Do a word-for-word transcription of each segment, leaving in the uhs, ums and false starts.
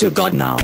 to God now.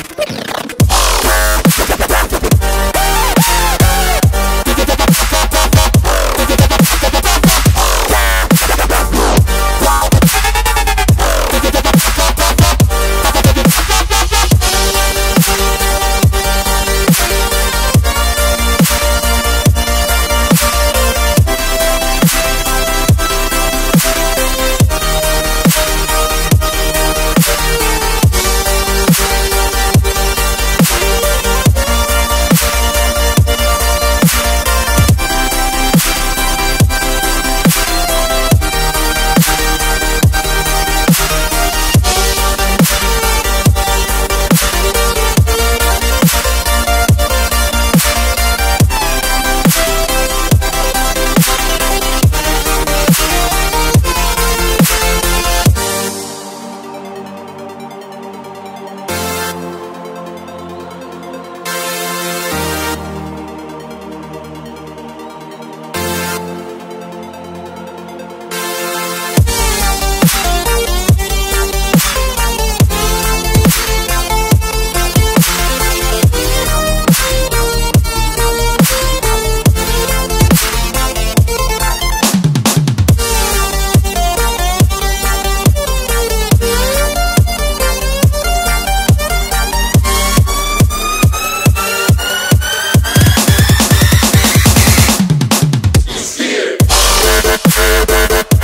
We'll be right back.